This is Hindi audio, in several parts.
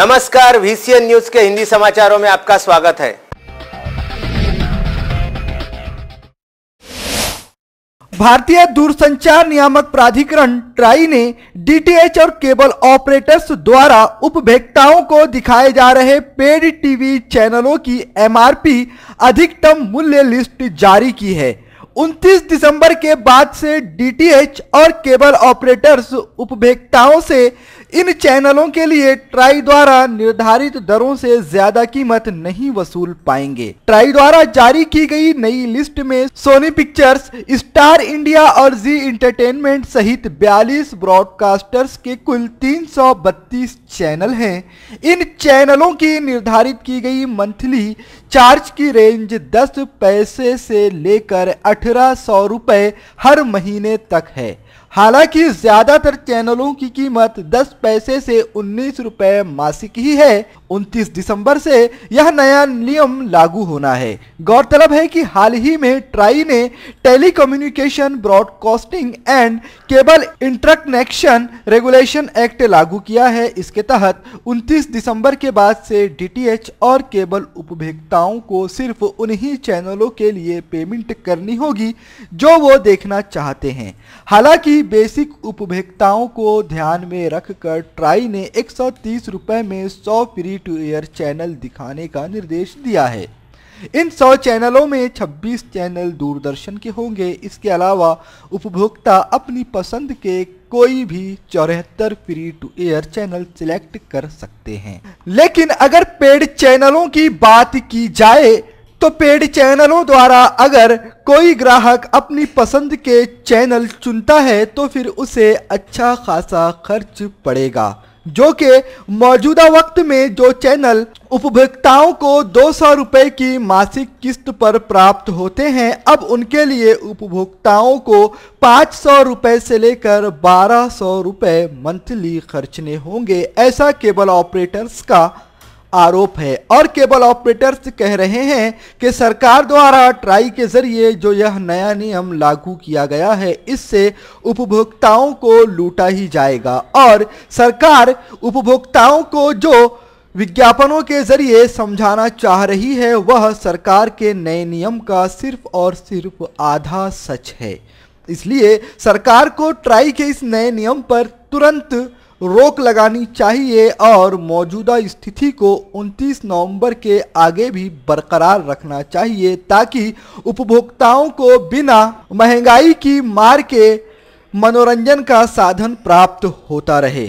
नमस्कार, वीसीएन न्यूज के हिंदी समाचारों में आपका स्वागत है। भारतीय दूरसंचार नियामक प्राधिकरण ट्राई ने डीटीएच और केबल ऑपरेटर्स द्वारा उपभोक्ताओं को दिखाए जा रहे पेड टीवी चैनलों की एमआरपी अधिकतम मूल्य लिस्ट जारी की है। 29 दिसंबर के बाद से डीटीएच और केबल ऑपरेटर्स उपभोक्ताओं से इन चैनलों के लिए ट्राई द्वारा निर्धारित दरों से ज्यादा कीमत नहीं वसूल पाएंगे। ट्राई द्वारा जारी की गई नई लिस्ट में सोनी पिक्चर्स, स्टार इंडिया और जी एंटरटेनमेंट सहित 42 ब्रॉडकास्टर्स के कुल 332 चैनल हैं। इन चैनलों की निर्धारित की गई मंथली चार्ज की रेंज 10 पैसे से लेकर 1800 रुपये हर महीने तक है। हालांकि ज्यादातर चैनलों की कीमत 10 पैसे से 19 रुपये मासिक ही है। 29 दिसंबर से यह नया नियम लागू होना है। गौरतलब है कि हाल ही में ट्राई ने telecommunication broadcasting and cable interconnection regulation act लागू किया है। इसके तहत 29 दिसंबर के बाद से डीटीएच और केबल उपभोक्ताओं को सिर्फ उन्हीं चैनलों के लिए पेमेंट करनी होगी जो वो देखना चाहते हैं। हालांकि बेसिक उपभोक्ताओं को ध्यान में रखकर ट्राई ने 130 रुपए में 100 फ्री टू एयर चैनल दिखाने का निर्देश दिया है। इन 100 चैनलों में 26 चैनल दूरदर्शन के होंगे। इसके अलावा उपभोक्ता अपनी पसंद के कोई भी 74 free to air channel select कर सकते हैं। लेकिन अगर पेड चैनलों की बात की जाए तो पेड चैनलों द्वारा अगर कोई ग्राहक अपनी पसंद के चैनल चुनता है तो फिर उसे अच्छा खासा खर्च पड़ेगा, जो कि मौजूदा वक्त में जो चैनल उपभोक्ताओं को 200 रुपये की मासिक किस्त पर प्राप्त होते हैं, अब उनके लिए उपभोक्ताओं को 500 रुपये से लेकर 1200 रुपये मंथली खर्चने होंगे। ऐसा केबल ऑपरेटर्स का आरोप है और केबल ऑपरेटर्स कह रहे हैं कि सरकार द्वारा ट्राई के जरिए जो यह नया नियम लागू किया गया है, इससे उपभोक्ताओं को लूटा ही जाएगा और सरकार उपभोक्ताओं को जो विज्ञापनों के जरिए समझाना चाह रही है वह सरकार के नए नियम का सिर्फ और सिर्फ आधा सच है। इसलिए सरकार को ट्राई के इस नए नियम पर तुरंत रोक लगानी चाहिए और मौजूदा स्थिति को 29 नवंबर के आगे भी बरकरार रखना चाहिए, ताकि उपभोक्ताओं को बिना महंगाई की मार के मनोरंजन का साधन प्राप्त होता रहे।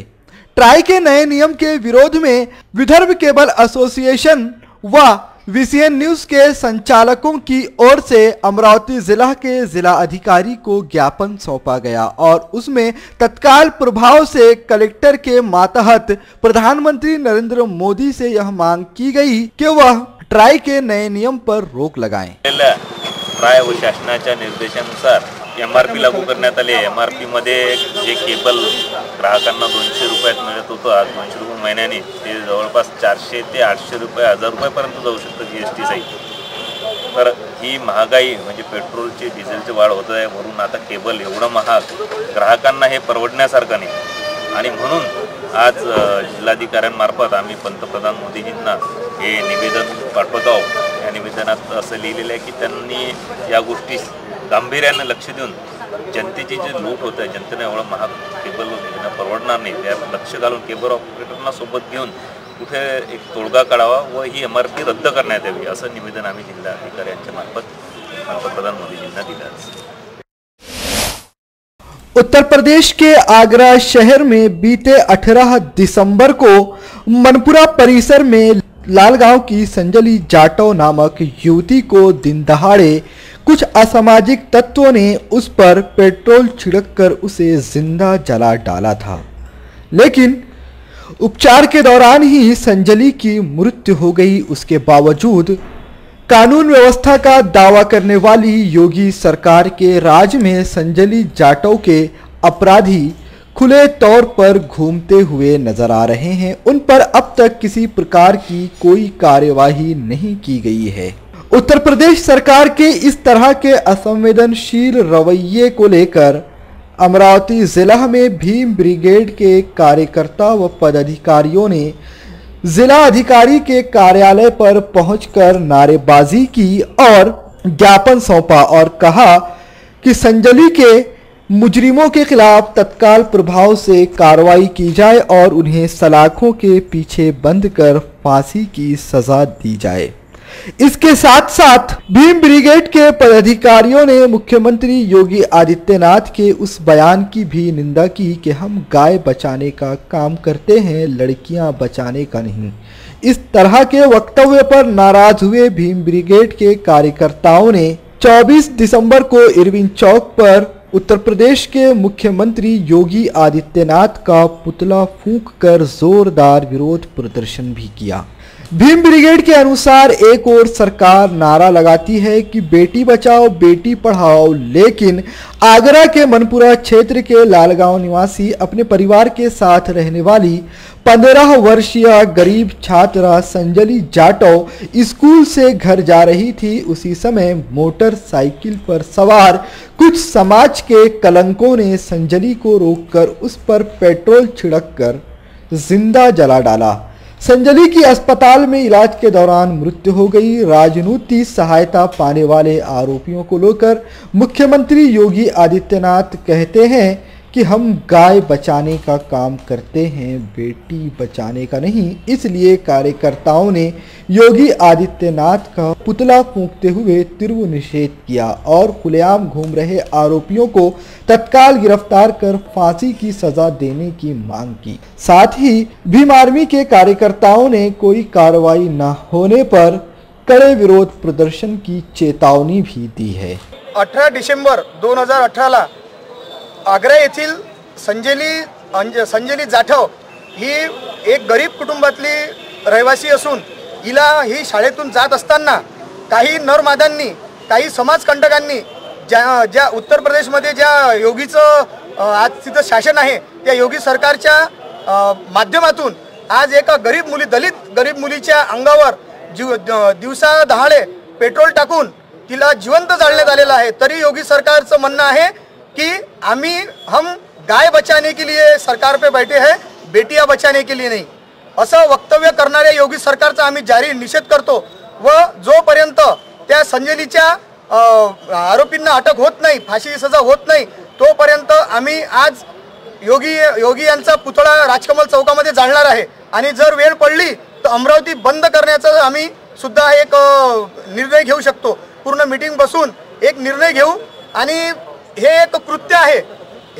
ट्राई के नए नियम के विरोध में विदर्भ केबल एसोसिएशन व वीसीएन न्यूज के संचालकों की ओर से अमरावती जिला के जिला अधिकारी को ज्ञापन सौंपा गया और उसमें तत्काल प्रभाव से कलेक्टर के मातहत प्रधानमंत्री नरेंद्र मोदी से यह मांग की गई कि वह ट्राई के नए नियम पर रोक लगाएं। ट्राय व शासनाच्या निर्देशानुसार एमआरपी लागू करण्यात आले। एमआरपी मध्ये जे केबल ग्राहकांना 200 रुपयात मिळत होतं, आज 200 रुपये महिन्याने ते जवळपास 400 ते 800 रुपये 1000 रुपयापर्यंत जाऊ शकतं GST सहित। तर ही महागाई म्हणजे पेट्रोलची डिझेलची वाढ होत आहे, वरून आता केबल एवढं महाग, ग्राहकांना हे परवडण्यासारखं नाही। आणि म्हणून आज जिल्हाधिकाऱ्यांमार्फत आम्ही पंतप्रधान मोदीजींना हे निवेदन पाठवत आहोत। या निवेदनात असं लिहिलेलं आहे की त्यांनी या गोष्टी गांभीर्याने लक्ष देऊन जनतेची जी लूट होत आहे, जनतेने एवढं महाग केबल घेणं परवडणार नाही, त्यात लक्ष घालून केबल ऑपरेटरना सोबत घेऊन कुठे एक तोडगा काढावा व ही MRP रद्द करण्यात यावी, असं निवेदन आम्ही जिल्हा अधिकाऱ्यांच्या मार्फत पंतप्रधान मोदीजींना दिलं आहे। उत्तर प्रदेश के आगरा शहर में बीते 18 दिसंबर को मनपुरा परिसर में लालगांव की संजली जाटव नामक युवती को दिन दहाड़े कुछ असामाजिक तत्वों ने उस पर पेट्रोल छिड़ककर उसे जिंदा जला डाला था, लेकिन उपचार के दौरान ही संजली की मृत्यु हो गई। उसके बावजूद कानून व्यवस्था का दावा करने वाली योगी सरकार के राज में संजली जाटव के अपराधी खुले तौर पर घूमते हुए नजर आ रहे हैं। उन पर अब तक किसी प्रकार की कोई कार्यवाही नहीं की गई है। उत्तर प्रदेश सरकार के इस तरह के असंवेदनशील रवैये को लेकर अमरावती जिला में भीम ब्रिगेड के कार्यकर्ता व पदाधिकारियों ने जिला अधिकारी के कार्यालय पर पहुंचकर नारेबाजी की और ज्ञापन सौंपा और कहा कि संजली के मुजरिमों के खिलाफ तत्काल प्रभाव से कार्रवाई की जाए और उन्हें सलाखों के पीछे बंद कर फांसी की सजा दी जाए। इसके साथ साथ भीम ब्रिगेड के पदाधिकारियों ने मुख्यमंत्री योगी आदित्यनाथ के उस बयान की भी निंदा की कि हम गाय बचाने का काम करते हैं, लड़कियां बचाने का नहीं। इस तरह के वक्तव्य पर नाराज हुए भीम ब्रिगेड के कार्यकर्ताओं ने 24 दिसंबर को इरविन चौक पर उत्तर प्रदेश के मुख्यमंत्री योगी आदित्यनाथ का पुतला फूंक कर जोरदार विरोध प्रदर्शन भी किया। भीम ब्रिगेड के अनुसार एक और सरकार नारा लगाती है कि बेटी बचाओ बेटी पढ़ाओ, लेकिन आगरा के मनपुरा क्षेत्र के लालगांव निवासी अपने परिवार के साथ रहने वाली 15 वर्षीय गरीब छात्रा संजली जाटव स्कूल से घर जा रही थी। उसी समय मोटरसाइकिल पर सवार कुछ समाज के कलंकों ने संजली को रोककर उस पर पेट्रोल छिड़ककर जिंदा जला डाला। संजली की अस्पताल में इलाज के दौरान मृत्यु हो गई। राजनीतिक सहायता पाने वाले आरोपियों को लेकर मुख्यमंत्री योगी आदित्यनाथ कहते हैं कि हम गाय बचाने का काम करते हैं, बेटी बचाने का नहीं। इसलिए कार्यकर्ताओं ने योगी आदित्यनाथ का पुतला फूंकते हुए तीव्र निषेध किया और खुलेआम घूम रहे आरोपियों को तत्काल गिरफ्तार कर फांसी की सजा देने की मांग की। साथ ही भीम आर्मी के कार्यकर्ताओं ने कोई कार्रवाई न होने पर कड़े विरोध प्रदर्शन की चेतावनी भी दी है। 18 डिसेंबर 2018 ला आग्रा येथील संजली जाटव ही एक गरीब कुटुंबातली रहिवासी असून हिला ही शाळेतून जात असताना काही नरमादांनी, काही समाजकंटकांनी ज्या उत्तर प्रदेशमध्ये ज्या योगीचं आज तिथं शासन आहे त्या योगी सरकारच्या माध्यमातून आज एका गरीब मुली, दलित गरीब मुलीच्या अंगावर दिवसा दहाडे पेट्रोल टाकून तिला जिवंत जाळण्यात आलेलं आहे। तरी योगी सरकारचं म्हणणं आहे कि हम गाय बचाने के लिए सरकार पे बैठे हैं, बेटियां बचाने के लिए नहीं। असं वक्तव्य करणाऱ्या योगी सरकारचा आम्ही जारी निषेध करतो व जोपर्यंत त्या संजलीच्या आरोपींना अटक होत नाही, फाशी सजा होत नाही, तोपर्यंत आम्ही आज योगी यांचा पुतळा राजकमल चौकामध्ये जाळणार आहे आणि जर वेळ पडली तर अमरावती बंद करण्याचा आम्ही सुद्धा एक निर्णय घेऊ शकतो। पूर्ण मीटिंग बसून एक निर्णय घेऊ आणि हे तो कृत्य आहे,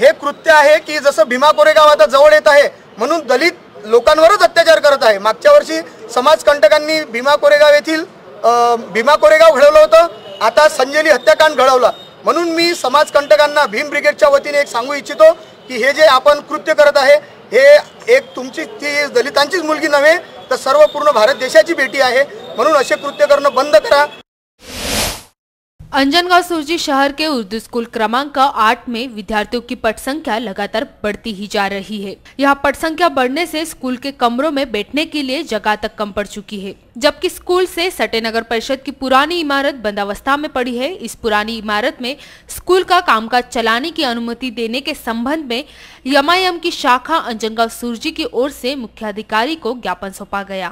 हे कृत्य आहे की जसं भीमा कोरेगाव आता जवळ येत आहे म्हणून दलित लोकांवरच अत्याचार करत आहे। मागच्या वर्षी समाजकंटकांनी भीमा कोरेगाव येथील भीमा कोरेगाव घडवलं होतं, आता संजली हत्याकांड घडवला। म्हणून मी समाजकंटकांना भीम ब्रिगेडच्या वतीने एक सांगू इच्छितो की हे जे आपण कृत्य करत आहे हे एक तुमची ती दलितांचीच मुलगी नव्हे तर सर्व पूर्ण भारत देशाची बेटी आहे, म्हणून असे कृत्य करणं बंद करा। अंजनगाँव सुरजी शहर के उर्दू स्कूल क्रमांक 8 में विद्यार्थियों की पट संख्या लगातार बढ़ती ही जा रही है। यहाँ पट संख्या बढ़ने से स्कूल के कमरों में बैठने के लिए जगह तक कम पड़ चुकी है, जबकि स्कूल से सटे नगर परिषद की पुरानी इमारत बंदावस्था में पड़ी है। इस पुरानी इमारत में स्कूल का कामकाज चलाने की अनुमति देने के संबंध में यमायम की शाखा अंजनगाँव सुरजी की ओर से मुख्याधिकारी को ज्ञापन सौंपा गया।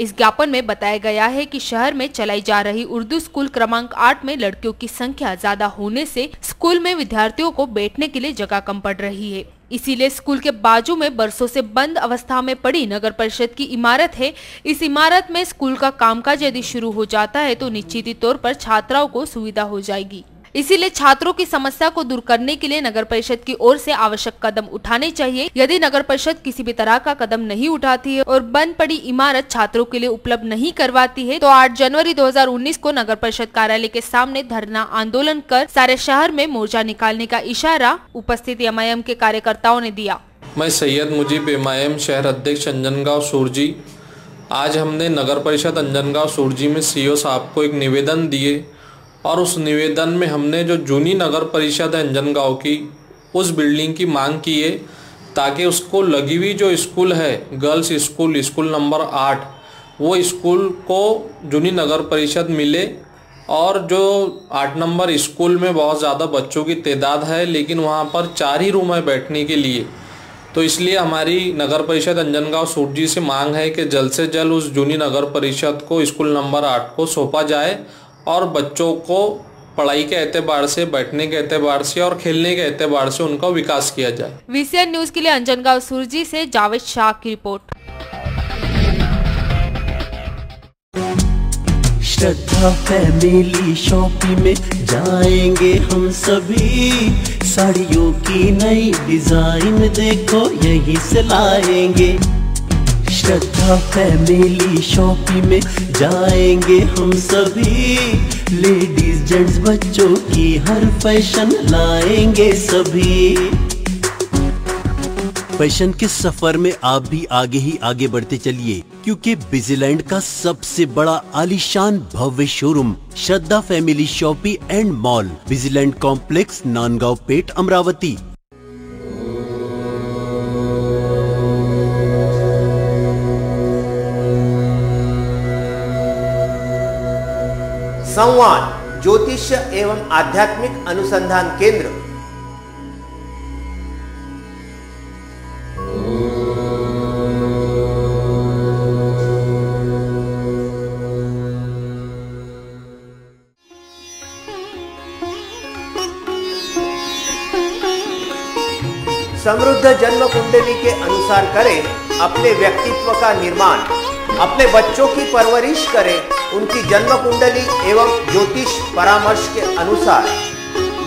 इस ज्ञापन में बताया गया है कि शहर में चलाई जा रही उर्दू स्कूल क्रमांक 8 में लड़कियों की संख्या ज्यादा होने से स्कूल में विद्यार्थियों को बैठने के लिए जगह कम पड़ रही है। इसीलिए स्कूल के बाजू में बरसों से बंद अवस्था में पड़ी नगर परिषद की इमारत है। इस इमारत में स्कूल का कामकाज यदि शुरू हो जाता है तो निश्चित तौर पर छात्राओं को सुविधा हो जाएगी। इसीलिए छात्रों की समस्या को दूर करने के लिए नगर परिषद की ओर से आवश्यक कदम उठाने चाहिए। यदि नगर परिषद किसी भी तरह का कदम नहीं उठाती है और बंद पड़ी इमारत छात्रों के लिए उपलब्ध नहीं करवाती है तो 8 जनवरी 2019 को नगर परिषद कार्यालय के सामने धरना आंदोलन कर सारे शहर में मोर्चा निकालने का इशारा उपस्थित एमआईएम के कार्यकर्ताओं ने दिया। मैं सैयद मुजिब, एमआईएम शहर अध्यक्ष अंजनगाँव सुरजी। आज हमने नगर परिषद अंजनगाँव सुरजी में सीईओ साहब को एक निवेदन दिए और उस निवेदन में हमने जो जूनी नगर परिषद है अंजनगाँव की उस बिल्डिंग की मांग की है ताकि उसको लगी हुई जो स्कूल है गर्ल्स स्कूल, स्कूल नंबर 8, वो स्कूल को जूनी नगर परिषद मिले। और जो 8 नंबर स्कूल में बहुत ज़्यादा बच्चों की तादाद है लेकिन वहाँ पर 4 ही रूम है बैठने के लिए, तो इसलिए हमारी नगर परिषद अंजनगाँव सुरजी से मांग है कि जल्द से जल्द उस जूनी नगर परिषद को स्कूल नंबर 8 को सौंपा जाए और बच्चों को पढ़ाई के एतबार से, बैठने के एतबार से और खेलने के एतबार से उनका विकास किया जाए। वीसीएन न्यूज के लिए अंजनगाँव सुरजी से जावेद शाह की रिपोर्ट। श्रद्धा फैमिली शॉपिंग में जाएंगे हम सभी, साड़ियों की नई डिजाइन देखो यहीं से लाएंगे। श्रद्धा फैमिली शॉपिंग में जाएंगे हम सभी, लेडीज जेंट्स बच्चों की हर फैशन लाएंगे सभी। फैशन के सफर में आप भी आगे बढ़ते चलिए, क्योंकि बिजीलैंड का सबसे बड़ा आलीशान भव्य showroom Shraddha family shopping and mall Busyland complex Nandgaon Peth Amravati. संवाद ज्योतिष एवं आध्यात्मिक अनुसंधान केंद्र। समृद्ध जन्म कुंडली के अनुसार करें अपने व्यक्तित्व का निर्माण, अपने बच्चों की परवरिश करें उनकी जन्म कुंडली एवं ज्योतिष परामर्श के अनुसार।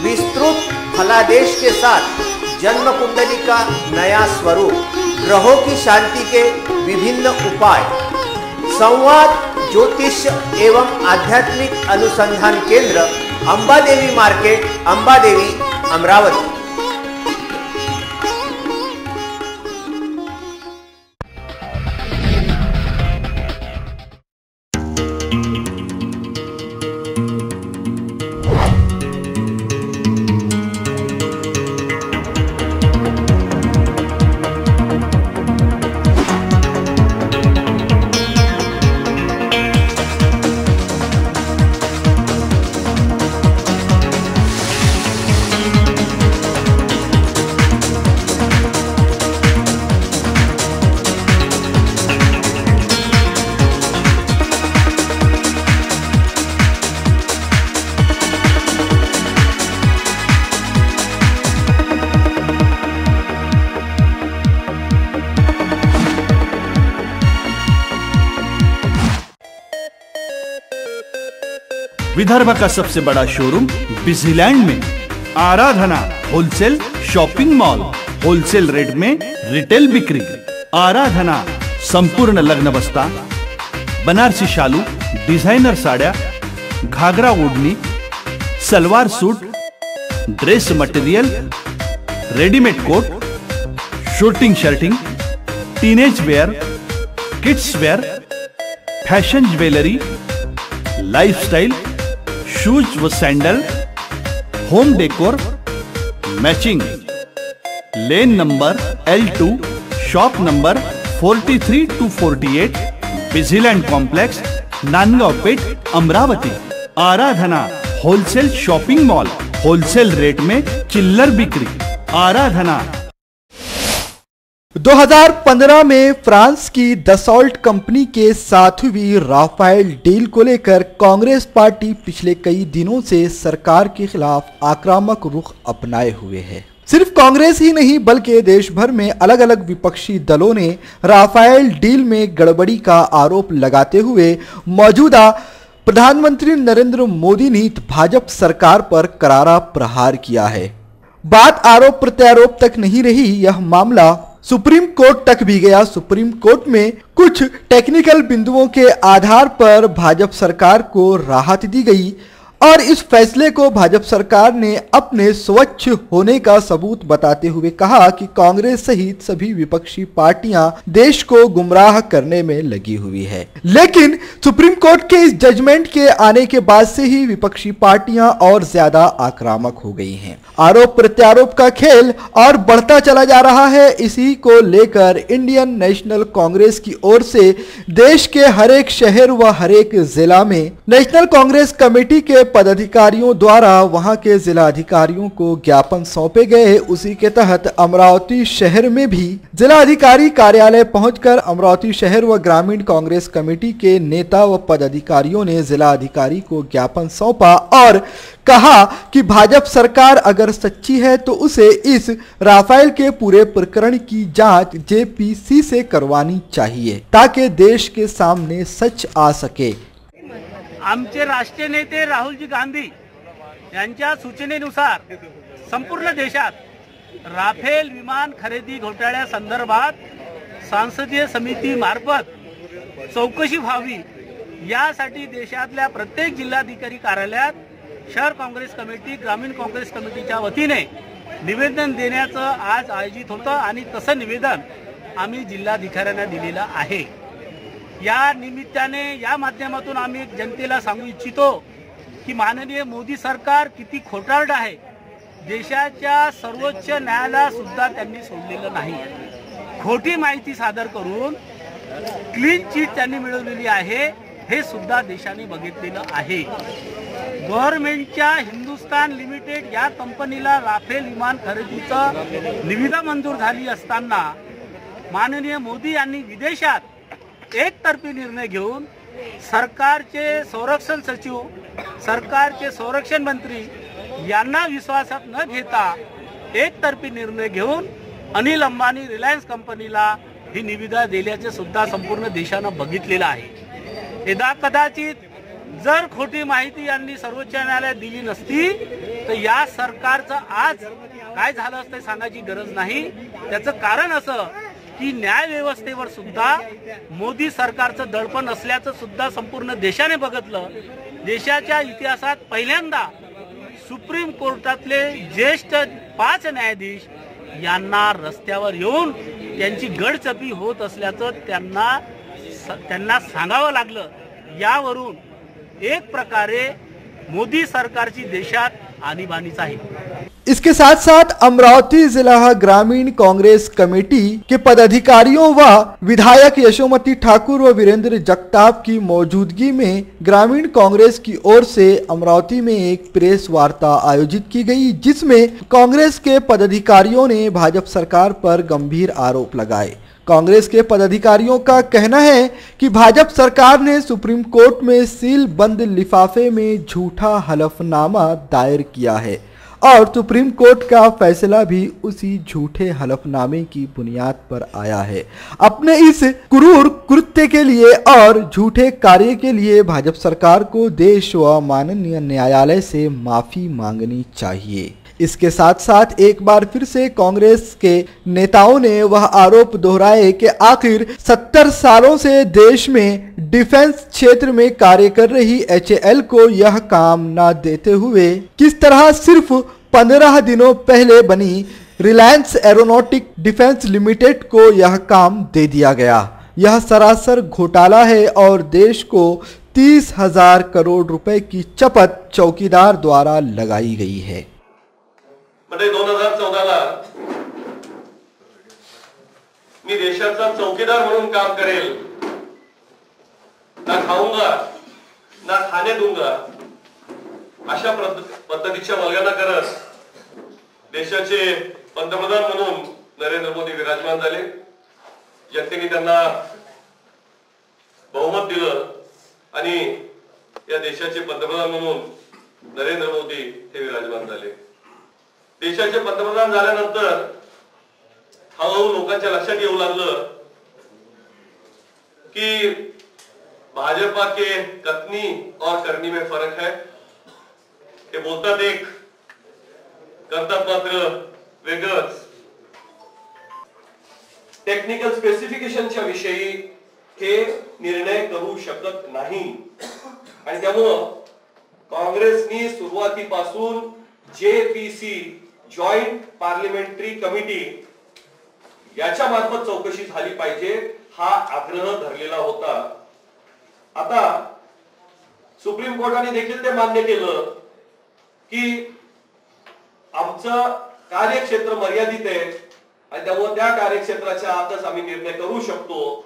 विस्तृत फलादेश के साथ जन्म कुंडली का नया स्वरूप, ग्रहों की शांति के विभिन्न उपाय। संवाद ज्योतिष एवं आध्यात्मिक अनुसंधान केंद्र, अंबादेवी मार्केट, अंबादेवी, अमरावती। विदर्भ का सबसे बड़ा शोरूम बिजीलैंड में Aradhana wholesale shopping mall, wholesale rate में रिटेल बिक्री। आराधना संपूर्ण लग्न बस्ता, बनारसी शालू, डिजाइनर साड़िया, घाघरा ओढ़नी, salwar suit, dress material, readymade coat, suiting shirting, teenage wear, kids wear, fashion jewellery, lifestyle, shoes व sandal, home decor, matching. Lane number L2, shop number 43 to 48, Busyland complex Nandgaon Peth Amravati. Aradhana wholesale shopping mall, wholesale rate में चिल्लर बिक्री। आराधना। 2015 में फ्रांस की दसॉल्ट कंपनी के साथ हुई राफेल डील को लेकर कांग्रेस पार्टी पिछले कई दिनों से सरकार के खिलाफ आक्रामक रुख अपनाए हुए है। सिर्फ कांग्रेस ही नहीं बल्कि देश भर में अलग अलग विपक्षी दलों ने राफेल डील में गड़बड़ी का आरोप लगाते हुए मौजूदा प्रधानमंत्री नरेंद्र मोदी सहित भाजपा सरकार पर करारा प्रहार किया है। बात आरोप प्रत्यारोप तक नहीं रही, यह मामला सुप्रीम कोर्ट तक भी गया। सुप्रीम कोर्ट में कुछ टेक्निकल बिंदुओं के आधार पर भाजपा सरकार को राहत दी गई और इस फैसले को भाजपा सरकार ने अपने स्वच्छ होने का सबूत बताते हुए कहा कि कांग्रेस सहित सभी विपक्षी पार्टियां देश को गुमराह करने में लगी हुई है। लेकिन सुप्रीम कोर्ट के इस जजमेंट के आने के बाद से ही विपक्षी पार्टियां और ज्यादा आक्रामक हो गई हैं। आरोप प्रत्यारोप का खेल और बढ़ता चला जा रहा है। इसी को लेकर इंडियन नेशनल कांग्रेस की ओर से देश के हरेक शहर व हरेक जिला में नेशनल कांग्रेस कमेटी के पदाधिकारियों द्वारा वहां के जिलाधिकारियों को ज्ञापन सौंपे गए। उसी के तहत अमरावती शहर में भी जिलाधिकारी कार्यालय पहुंचकर अमरावती शहर व ग्रामीण कांग्रेस कमेटी के नेता व पदाधिकारियों ने जिलाधिकारी को ज्ञापन सौंपा और कहा कि भाजपा सरकार अगर सच्ची है तो उसे इस राफेल के पूरे प्रकरण की जांच जेपीसी से करवानी चाहिए ताकि देश के सामने सच आ सके। आमचे राष्ट्रीय नेते राहुलजी गांधी यांच्या सूचनेनुसार संपूर्ण देशात राफेल विमान खरेदी घोटाळ्या संदर्भात संसदीय समिती मार्फत चौकशी व्हावी यासाठी देशातल्या प्रत्येक जिल्हाधिकारी कार्यालयात शहर काँग्रेस कमिटी ग्रामीण काँग्रेस कमिटीच्या वतीने निवेदन देण्याचं आज आयोजित होतं आणि तसं निवेदन आम्ही जिल्हाधिकाऱ्यांना दिलेलं आहे। या निमित्ताने या माध्यमातून आम्ही जनतेला सांगू इच्छितो की माननीय मोदी सरकार किती खोटारड आहे देशाच्या सर्वोच्च न्यायालयाला सुद्धा त्यांनी सोडलेलं नाही। खोटी माहिती सादर करून क्लीन चिट त्यांनी मिळवलेली आहे हे सुद्धा देशाने बघितलेलं आहे। गव्हर्नमेंटच्या हिंदुस्तान लिमिटेड या कंपनीला राफेल विमान खरेदीचं निविदा मंजूर झाली असताना माननीय मोदी यांनी विदेशात एकतर्फी निर्णय घेऊन सरकारचे संरक्षण सचिव सरकारचे संरक्षण मंत्री यांना विश्वासात न घेता एकतर्फी निर्णय घेऊन अनिल अंबानी रिलायंस कंपनीला ही निविदा दिल्याचे सुद्धा संपूर्ण देशाने बघितलेलं आहे। यदा कदाचित जर खोटी माहिती यांनी सर्वोच्च न्यायालयात दिली नसती तर या सरकारचं आज काय झालं असतं सांगायची गरज नाही। त्याचं कारण असं की न्याय व्यवस्थेवर सुद्धा मोदी सरकारचं दडपण असल्याचं सुद्धा संपूर्ण देशाने बघितलं। देशाच्या इतिहासात पहिल्यांदा सुप्रीम कोर्टातले ज्येष्ठ 5 न्यायाधीश यांना रस्त्यावर येऊन त्यांची गडचपी होत असल्याचं त्यांना सांगावं लागलं। यावरून एक प्रकारे मोदी सरकार की देशात आणीबाणी आहे। इसके साथ साथ अमरावती जिला ग्रामीण कांग्रेस कमेटी के पदाधिकारियों व विधायक यशोमती ठाकुर व वीरेंद्र जगताप की मौजूदगी में ग्रामीण कांग्रेस की ओर से अमरावती में एक प्रेस वार्ता आयोजित की गई जिसमें कांग्रेस के पदाधिकारियों ने भाजपा सरकार पर गंभीर आरोप लगाए। कांग्रेस के पदाधिकारियों का कहना है कि भाजपा सरकार ने सुप्रीम कोर्ट में सील बंद लिफाफे में झूठा हलफनामा दायर किया है और सुप्रीम कोर्ट का फैसला भी उसी झूठे हलफनामे की बुनियाद पर आया है। अपने इस क्रूर कृत्य के लिए और झूठे कार्य के लिए भाजपा सरकार को देश व माननीय न्यायालय से माफी मांगनी चाहिए। इसके साथ साथ एक बार फिर से कांग्रेस के नेताओं ने वह आरोप दोहराए कि आखिर 70 सालों से देश में डिफेंस क्षेत्र में कार्य कर रही HAL को यह काम न देते हुए किस तरह सिर्फ 15 दिनों पहले बनी रिलायंस एरोनॉटिक डिफेंस लिमिटेड को यह काम दे दिया गया। यह सरासर घोटाला है और देश को 30,000 करोड़ रुपए की चपत चौकीदार द्वारा लगाई गई है। 2014 ला मी देशाचा चौकीदार म्हणून काम करेल, ना खाऊंगा ना खाने दूंगा अशा पद्धतीच्या वल्गना करत देशाचे पंतप्रधान म्हणून नरेंद्र मोदी विराजमान झाले। जनतेने त्यांना बहुमत दिलं आणि या देशाचे पंतप्रधान म्हणून नरेंद्र मोदी हे विराजमान झाले। देशाचे पंतप्रधान झाल्यानंतर हळूहळू लोकांच्या लक्षात येऊ लागलं की भाजपा के कथनी और करनी में फर्क है। हे बोलतात एक, करतात मात्र वेगळंच। टेक्निकल स्पेसिफिकेशनच्या विषयी हे निर्णय करू शकत नाही आणि त्यामुळं काँग्रेसनी सुरुवातीपासून JPC जॉइंट पार्लिमेंटरी कमिटी याच्या मार्फत चौकशी झाली पाहिजे हा आग्रह धरलेला होता। आता सुप्रीम कोर्टाने देखील ते मान्य केलं की आमचं कार्यक्षेत्र मर्यादित आहे आणि त्यामुळे त्या कार्यक्षेत्राच्या आतच आम्ही निर्णय करू शकतो।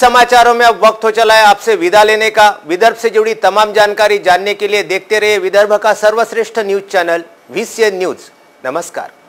समाचारों में अब वक्त हो चला है आपसे विदा लेने का। विदर्भ से जुड़ी तमाम जानकारी जानने के लिए देखते रहिए विदर्भ का सर्वश्रेष्ठ न्यूज चैनल वीसीएन न्यूज। नमस्कार।